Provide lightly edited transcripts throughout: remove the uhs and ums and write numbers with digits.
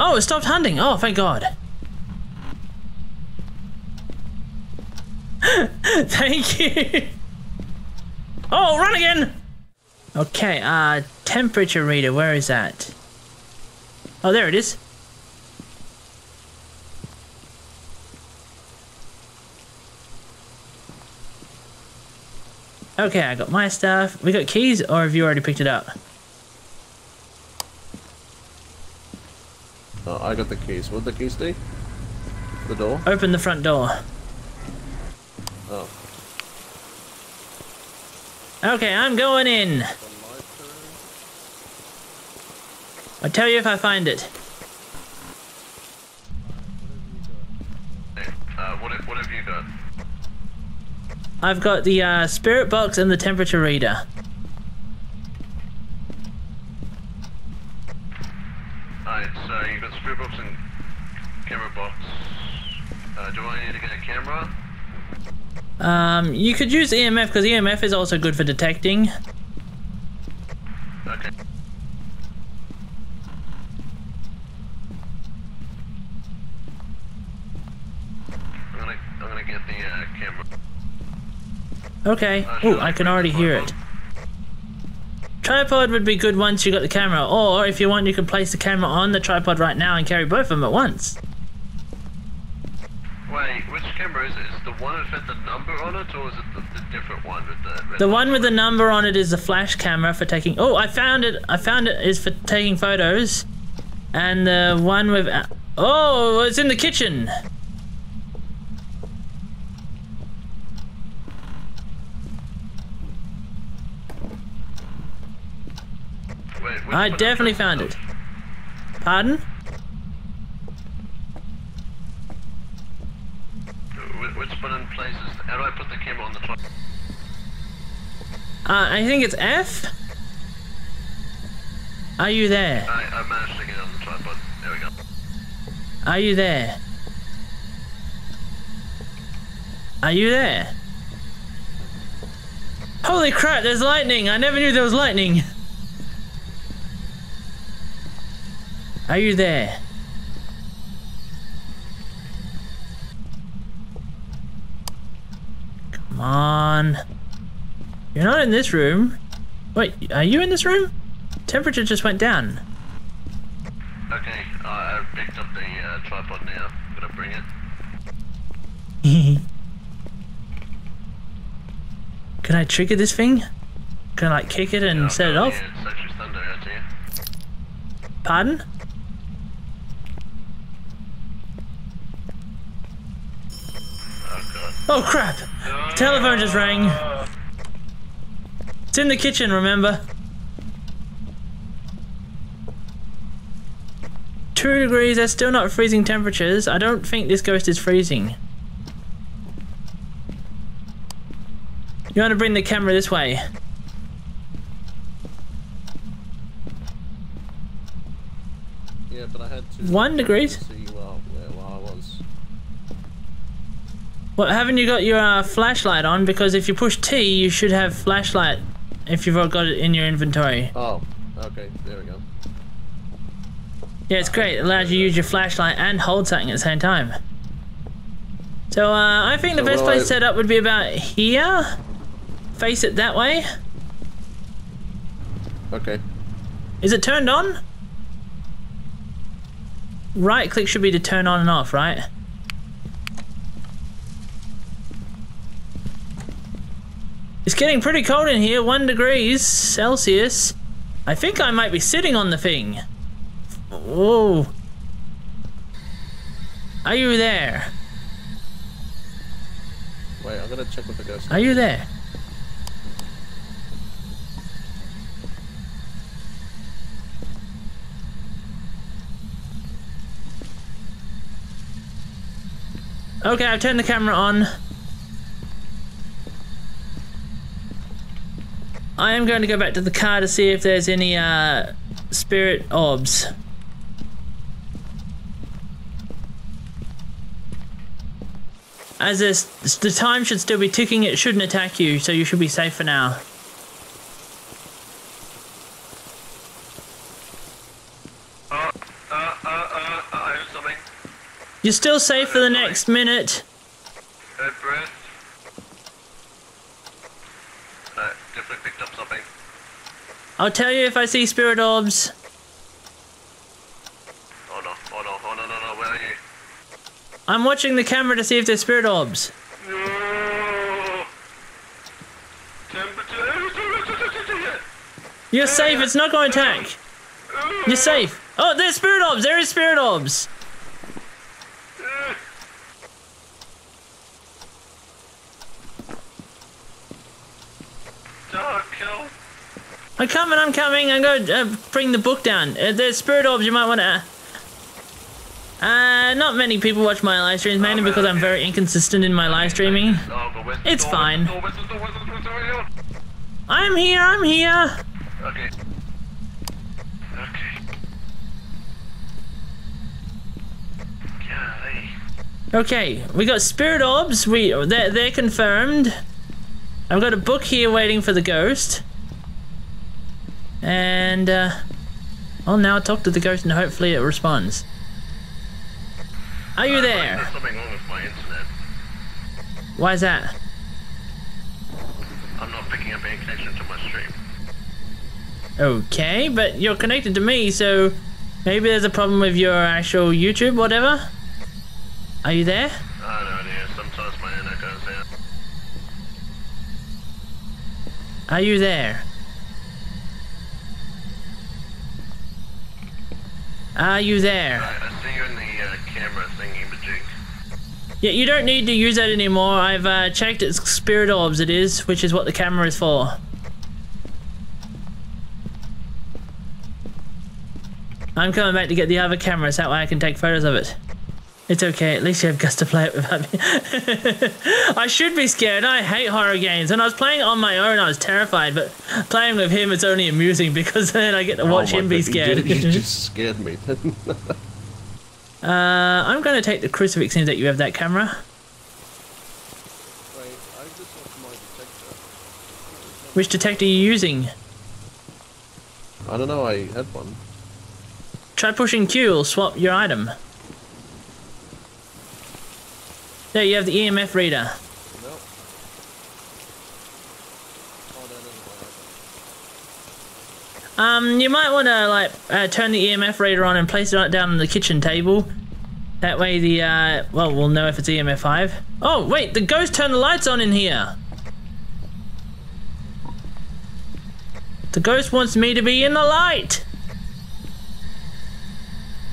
Oh, it stopped hunting. Oh, thank God. Thank you. Oh, run again. Okay, temperature reader, where is that? Oh, there it is. Okay, I got my stuff. We got keys, or have you already picked it up? Oh, I got the keys. What'd the keys do? The door? Open the front door. Oh. Okay, I'm going in. I'll tell you if I find it. What have you got? I've got the spirit box and the temperature reader. Alright, so you've got spirit box and camera box. Do I need to get a camera? You could use EMF, because EMF is also good for detecting. Okay. I'm gonna get the camera. Okay. Ooh, I can already hear it. Tripod would be good once you got the camera, or if you want, you can place the camera on the tripod right now and carry both of them at once. Wait, which camera is it? Is the one that had the number on it, or is it the different one with the red? The one with the number on it is the flash camera for taking... Oh, I found it! I found it is for taking photos. And the one with... Oh, it's in the kitchen! I definitely found it. Pardon? Which button places? How do I put the camera on the top? I think it's F. Are you there? I managed to get it on the tripod. There we go. Are you there? Are you there? Holy crap, there's lightning! I never knew there was lightning! Are you there? Come on. You're not in this room. Wait, are you in this room? Temperature just went down. Okay, I've picked up the tripod now. I'm gonna bring it. Can I trigger this thing? Can I like kick it and set it off? Yeah, it's actually thunder out here. Pardon? Oh crap! The telephone just rang. It's in the kitchen, remember? 2 degrees, that's still not freezing temperatures. I don't think this ghost is freezing. You want to bring the camera this way? Yeah, but I had 1 degree? Well, haven't you got your flashlight on? Because if you push T, you should have flashlight if you've got it in your inventory. Oh, okay, there we go. Yeah, it's great. It allows you to use your flashlight and hold something at the same time. So, I think the best place to set up would be about here. Face it that way. Okay. Is it turned on? Right click should be to turn on and off, right? It's getting pretty cold in here, 1 degree Celsius. I think I might be sitting on the thing. Whoa. Are you there? Wait, I'm gonna check with the ghost. Are you there? Okay, I've turned the camera on. I am going to go back to the car to see if there's any spirit orbs. As the time should still be ticking, it shouldn't attack you, so you should be safe for now. You're still safe for the next minute. Good breath. No, definitely picked up something. I'll tell you if I see spirit orbs. Hold on, where are you? I'm watching the camera to see if there's spirit orbs. No. Temperature. You're safe, it's not going to attack. You're safe. Oh, there's spirit orbs, there is spirit orbs. I'm coming. I'm going to bring the book down. There's spirit orbs, you might want to... not many people watch my live streams, mainly because I'm very inconsistent in my live streaming. It's fine. I'm here. Okay, we got spirit orbs. They're confirmed. I've got a book here waiting for the ghost. And, I'll now talk to the ghost and hopefully it responds. Are you there? There's something wrong with my internet. Why is that? I'm not picking up any connection to my stream. Okay, but you're connected to me, so maybe there's a problem with your actual YouTube, whatever. Are you there? I don't know, sometimes my internet goes out. Are you there? Are you there? I see you in the camera thingy magic. Yeah, you don't need to use that anymore. I've checked, it's spirit orbs it is, which is what the camera is for. I'm coming back to get the other camera so that way I can take photos of it. It's okay, at least you have guts to play it without me. I should be scared, I hate horror games. When I was playing on my own, I was terrified, but playing with him, it's only amusing because then I get to watch him be scared. You just scared me. I'm going to take the crucifix in that you have that camera. Wait, I just lost my detector. Which detector are you using? I don't know, I had one. Try pushing Q, it'll swap your item. There, you have the EMF reader. Nope. Oh, you might want to like turn the EMF reader on and place it down on the kitchen table. That way, the well, we'll know if it's EMF 5. Oh wait, the ghost turned the lights on in here. The ghost wants me to be in the light.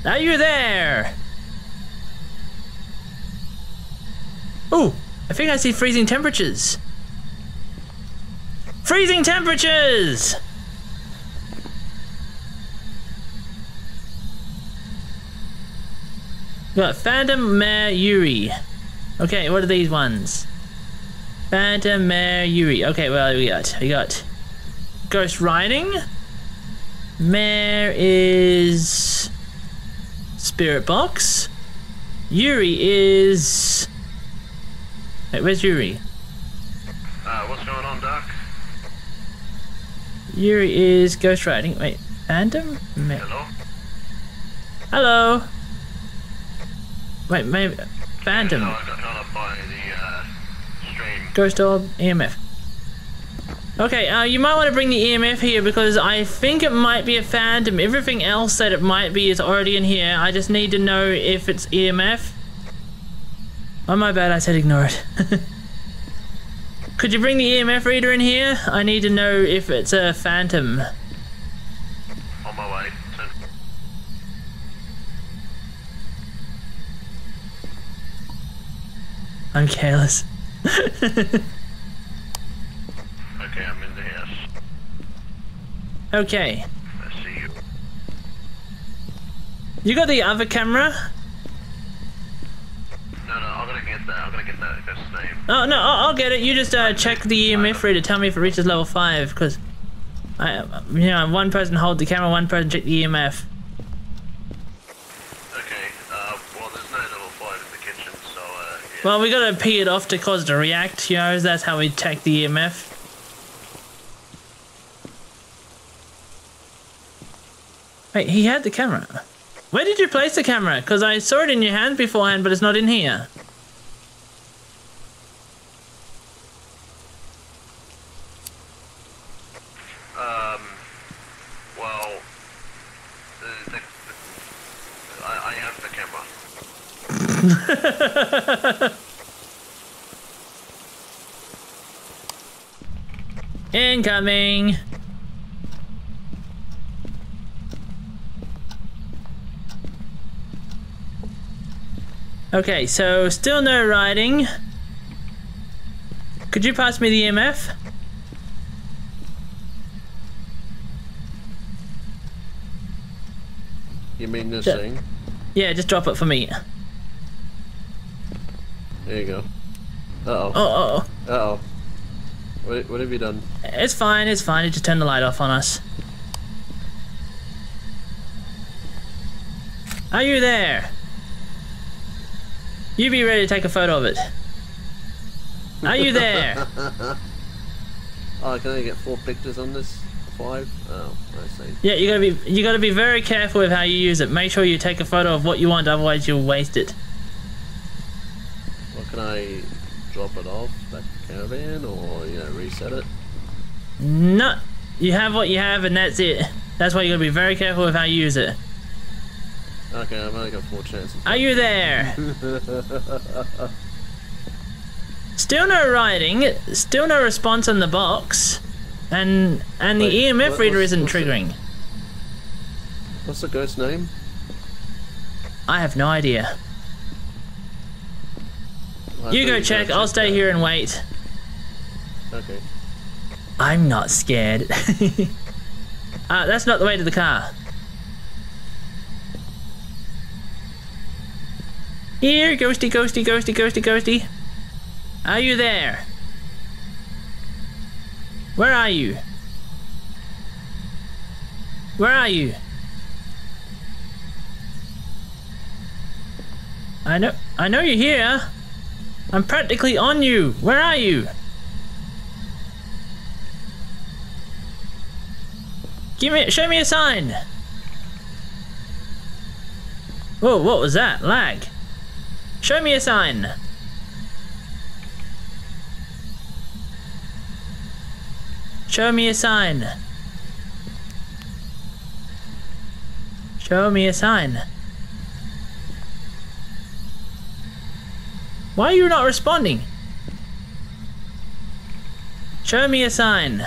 Are you there? Ooh, I think I see freezing temperatures. Freezing temperatures! Got Phantom Mare Yuri. Okay, what are these ones? Phantom Mare Yuri. Okay, well, we got ghost riding. Mare is spirit box. Yuri is... Wait, where's Yuri? What's going on, Doc? Yuri is ghost riding. Wait, Phantom? Hello? Wait, maybe... Phantom. Yeah, no, I got hung up by the, stream. Ghost orb, EMF. Okay, you might want to bring the EMF here because I think it might be a Phantom. Everything else that it might be is already in here. I just need to know if it's EMF. Oh, my bad, I said ignore it. Could you bring the EMF reader in here? I need to know if it's a phantom. On my way. I'm careless. Okay, I'm in the house. Okay. I see you. You got the other camera? Oh, no, I'll get it. You just check the EMF reader. Tell me if it reaches level 5, because, one person hold the camera, one person check the EMF. Okay, well, there's no level 5 in the kitchen, so, yeah. Well, we got to pee it off to cause it to react, that's how we check the EMF. Wait, he had the camera. Where did you place the camera? Because I saw it in your hand beforehand, but it's not in here. I have the camera. Incoming! Okay, so still no riding. Could you pass me the EMF? You mean this thing? Yeah, just drop it for me. There you go. Uh-oh. Uh-oh. Uh-oh. What have you done? It's fine, it's fine. It just turned the light off on us. Are you there? You be ready to take a photo of it. Are you there? Oh, can I get 4 pictures on this? 5? Oh, I see. Yeah, you gotta be very careful with how you use it. Make sure you take a photo of what you want, otherwise you'll waste it. Well, can I drop it off back to the caravan, or reset it? No, you have what you have, and that's it. That's why you gotta be very careful with how you use it. Okay, I've only got 4 chances. Are you there? Still no writing, still no response on the box, and the EMF reader isn't triggering. What's the ghost's name? I have no idea. You go check, I'll stay here and wait. Okay. I'm not scared. That's not the way to the car. Here, ghosty, ghosty, ghosty, ghosty, ghosty. Are you there? Where are you? Where are you? I know you're here. I'm practically on you. Where are you? Show me a sign. Whoa, what was that? Lag. Show me a sign. Show me a sign. Show me a sign. Why are you not responding? Show me a sign.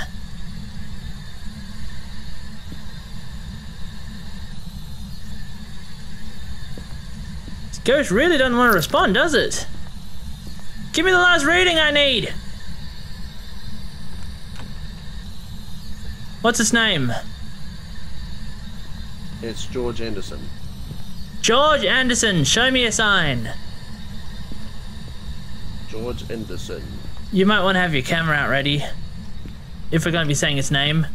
Ghost really doesn't want to respond, does it? Give me the last reading I need! What's his name? It's George Anderson. George Anderson, show me a sign. George Anderson. You might want to have your camera out ready, if we're going to be saying his name.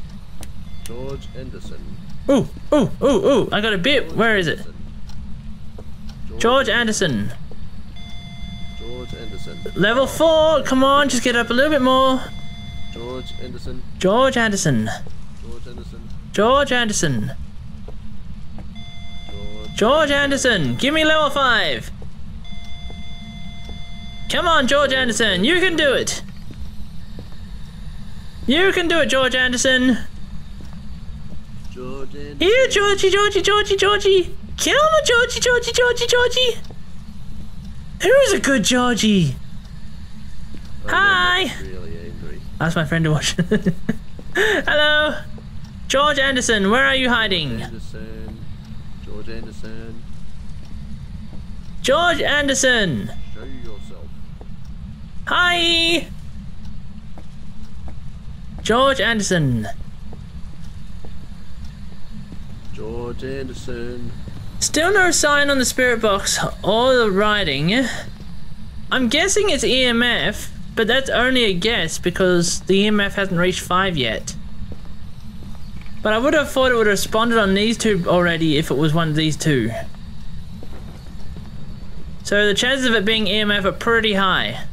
George Anderson. Ooh, ooh, ooh, ooh, I got a bit. George Where is it? George Anderson. George Anderson. Level 4, come on, just get up a little bit more. George Anderson. George Anderson. George Anderson. George Anderson. George Anderson, give me level 5. Come on, George Anderson, you can do it. You can do it, George Anderson. George Anderson. Here, Georgie, Georgie, Georgie, Georgie. Kill him, Georgie, Georgie, Georgie, Georgie! Who is a good Georgie? Oh, hi! No, really angry. Ask my friend to watch. Hello! George Anderson, where are you hiding? Anderson. George Anderson. George Anderson! Show yourself. Hi! George Anderson. George Anderson. Still no sign on the spirit box or the writing. I'm guessing it's EMF, but that's only a guess because the EMF hasn't reached 5 yet. But I would have thought it would have responded on these 2 already if it was one of these 2. So the chances of it being EMF are pretty high.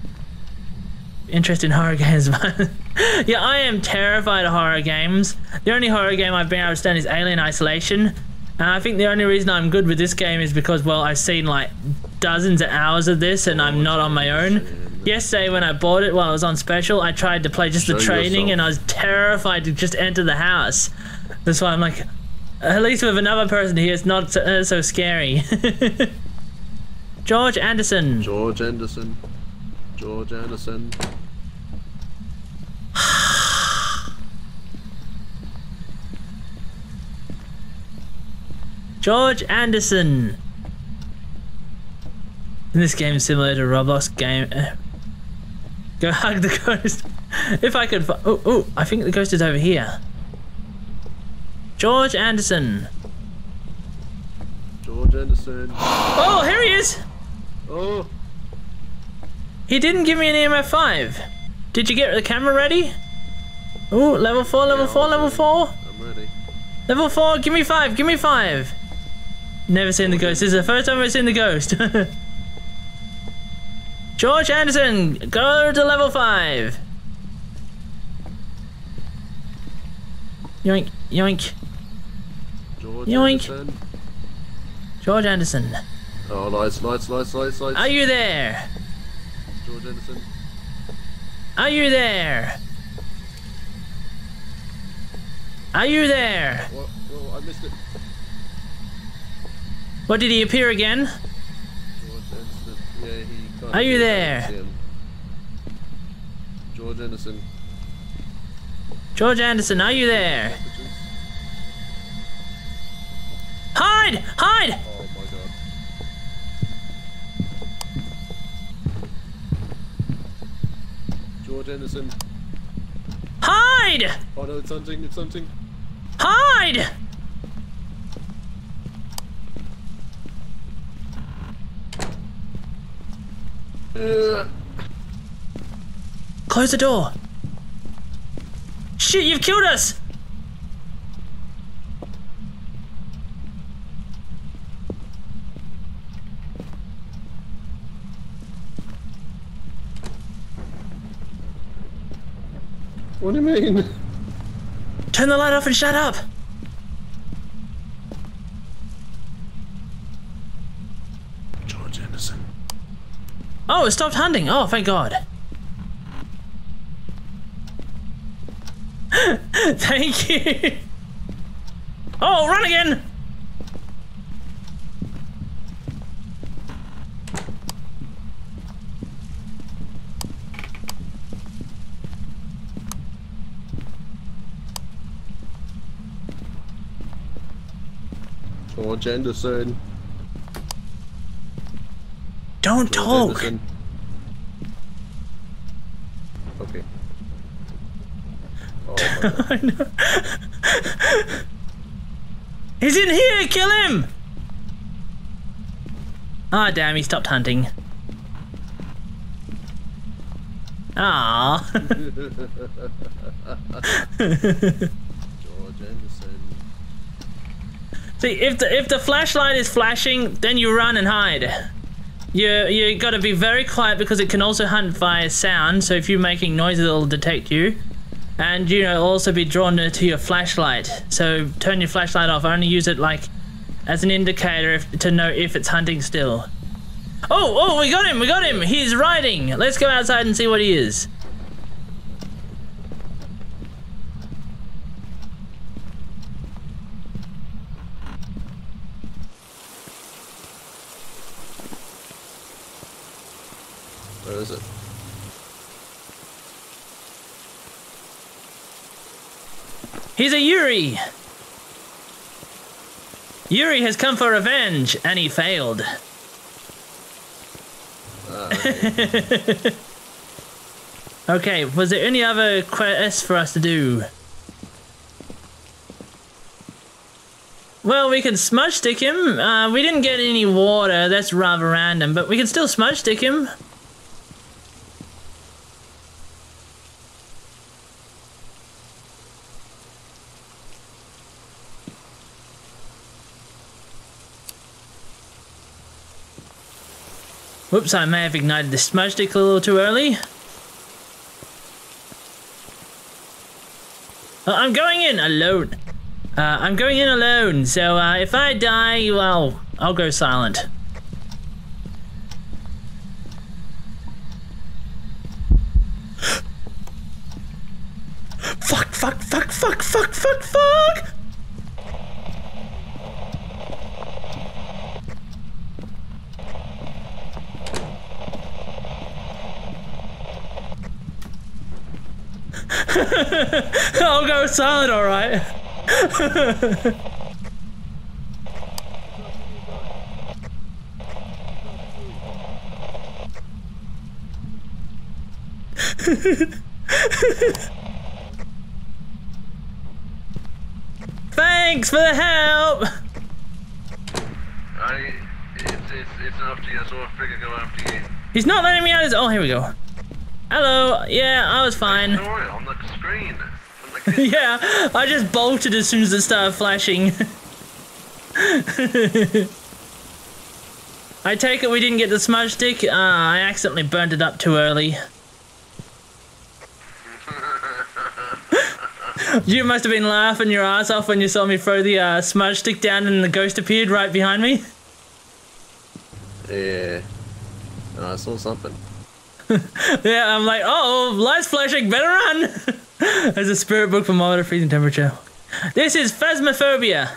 Interest in horror games. Yeah, I am terrified of horror games. The only horror game I've been able to stand is Alien Isolation. I think the only reason I'm good with this game is because, well, I've seen like dozens of hours of this and I'm not on my own. Yesterday when I bought it while I was on special, I tried to play just the training and I was terrified to just enter the house. That's why I'm like, at least with another person here, it's not so, so scary. George Anderson. George Anderson. George Anderson. George Anderson. In this game simulator Roblox game, go hug the ghost. If I could, oh, I think the ghost is over here. George Anderson. George Anderson. Oh, here he is. Oh. He didn't give me an EMF 5. Did you get the camera ready? Oh, level 4, level 4, level 4. I'm ready. Level 4, give me 5, give me 5. Never seen the ghost. This is the first time I've seen the ghost. George Anderson, go to level 5. Yoink, yoink. George yoink. Anderson. George Anderson. Oh, lights, lights, lights, lights, lights. Are you there? George Anderson. Are you there? Are you there? Well, I missed it. What, did he appear again? George Anderson. Yeah, he can't. Are you there? George Anderson. George Anderson, are you there? Hide! Hide! Oh my god. George Anderson. Hide! Oh no, it's hunting, it's hunting. Hide! Close the door. Shit, you've killed us. What do you mean? Turn the light off and shut up. George Anderson. Oh, it stopped hunting. Oh, thank God. Thank you. Oh, run again. George Anderson. Don't talk. Anderson. Okay. Oh, no. He's in here, kill him! Ah, oh, damn, he stopped hunting. Ah. George Anderson. See, if the flashlight is flashing, then you run and hide. You gotta be very quiet because it can also hunt via sound, so if you're making noises it'll detect you. And you know, also be drawn to your flashlight. So turn your flashlight off. Only use it like as an indicator to know if it's hunting still. Oh, we got him, we got him. He's riding. Let's go outside and see what he is. Where is it? He's a Yuri! Yuri has come for revenge, and he failed. Okay, was there any other quests for us to do? Well, we can smudge stick him. We didn't get any water, that's rather random, but we can still smudge stick him. Whoops, I may have ignited the smudge stick a little too early. I'm going in alone. I'm going in alone, so if I die, well, I'll go silent. Fuck, fuck, fuck, fuck, fuck, fuck, fuck! I'll go silent, all right. Thanks for the help. It's after you. I saw a figure go after you. He's not letting me out. Oh, here we go. Hello. Yeah, I was fine. I saw it on the screen. Yeah, I just bolted as soon as it started flashing. I take it we didn't get the smudge stick. I accidentally burned it up too early. You must have been laughing your ass off when you saw me throw the smudge stick down and the ghost appeared right behind me. Yeah, I saw something. Yeah, I'm like, oh, lights flashing, better run! There's a spirit book for milder freezing temperature. This is Phasmophobia.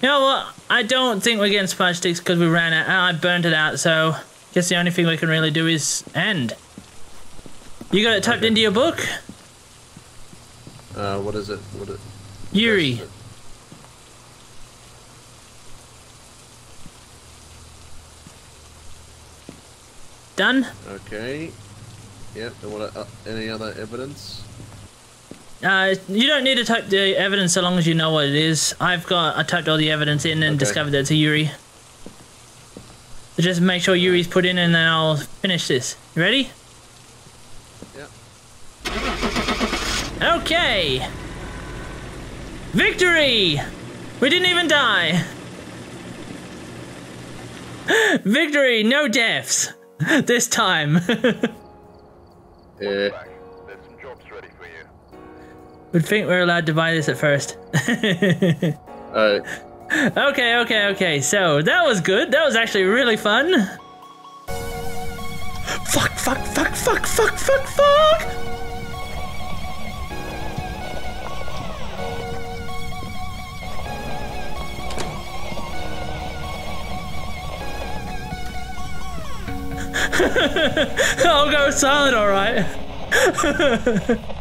You know what? I don't think we're getting smudge sticks because we ran out. I burned it out, so I guess the only thing we can really do is end. You got it typed into your book? What is it? Yuri. Done? Okay. Yep. And what? Any other evidence? You don't need to type the evidence so long as you know what it is. I typed all the evidence in and discovered that it's a Yuri. So just make sure Yuri's put in and then I'll finish this. You ready? Yeah. Okay! Victory! We didn't even die! Victory! No deaths! This time! Yeah. There's some jobs ready for you. Would think we're allowed to buy this at first. Okay. So that was good. That was actually really fun. Fuck! Fuck! Fuck! Fuck! Fuck! Fuck! Fuck! I'll go silent, all right.